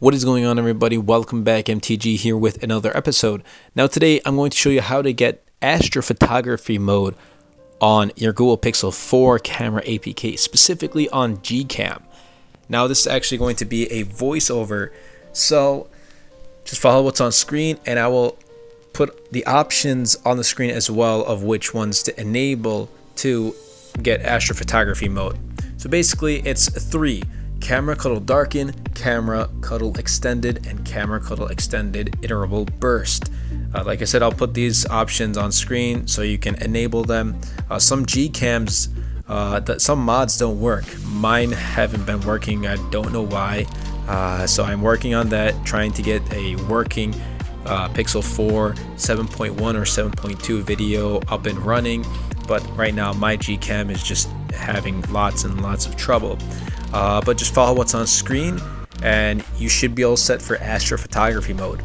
What is going on, everybody? Welcome back. MTG here with another episode. Now today I'm going to show you how to get astrophotography mode on your Google Pixel 4 camera APK, specifically on GCam. Now this is actually going to be a voiceover, so just follow what's on screen and I will put the options on the screen as well of which ones to enable to get astrophotography mode. So basically it's three: camera cuddle darken, camera cuddle extended, and camera cuddle extended iterable burst. Like I said, I'll put these options on screen so you can enable them. Some GCams, some mods don't work. Mine haven't been working. I don't know why. So I'm working on that, trying to get a working Pixel 4 7.1 or 7.2 video up and running. But right now my GCam is just having lots and lots of trouble. But just follow what's on screen and you should be all set for astrophotography mode.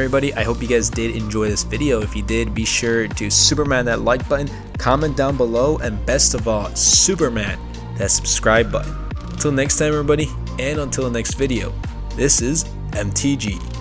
Everybody, I hope you guys did enjoy this video. If you did, be sure to Superman that like button, comment down below, and best of all, Superman that subscribe button. Until next time, everybody, and until the next video, this is MTG.